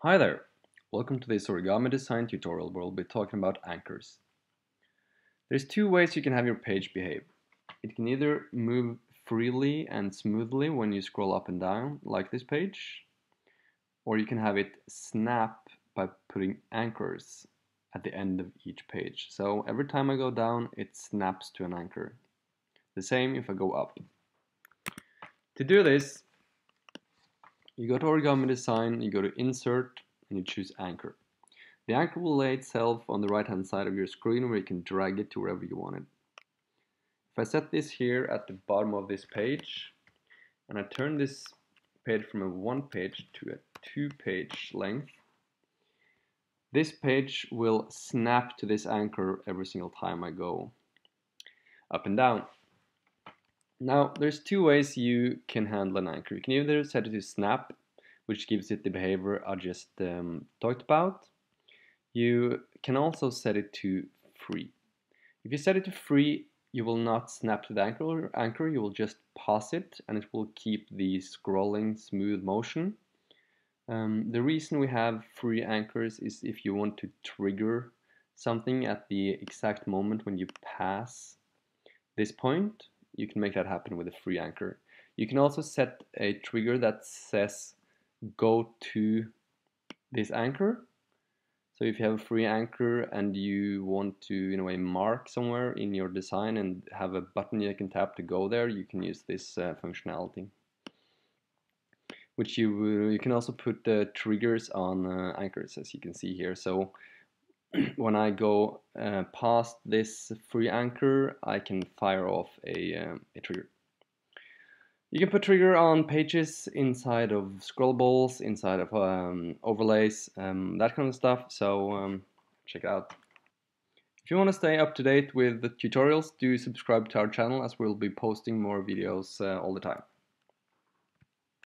Hi there! Welcome to this Origami Design tutorial where we'll be talking about anchors. There's two ways you can have your page behave. It can either move freely and smoothly when you scroll up and down, like this page, or you can have it snap by putting anchors at the end of each page. So every time I go down, it snaps to an anchor. The same if I go up. To do this, you go to Origami Design, you go to Insert, and you choose Anchor. The anchor will lay itself on the right hand side of your screen where you can drag it to wherever you want it. If I set this here at the bottom of this page, and I turn this page from a one page to a two page length, this page will snap to this anchor every single time I go up and down. Now, there's two ways you can handle an anchor. You can either set it to snap, which gives it the behavior I just talked about. You can also set it to free. If you set it to free, you will not snap to the anchor, you will just pass it, and it will keep the scrolling smooth motion. The reason we have free anchors is if you want to trigger something at the exact moment when you pass this point, you can make that happen with a free anchor. You can also set a trigger that says go to this anchor. So if you have a free anchor and you want to, in a way, mark somewhere in your design and have a button you can tap to go there, you can use this functionality. Which you can also put triggers on anchors, as you can see here. So when I go past this free anchor, I can fire off a trigger. You can put trigger on pages, inside of scrollables, inside of overlays, that kind of stuff, so check it out. If you want to stay up to date with the tutorials, do subscribe to our channel as we'll be posting more videos all the time.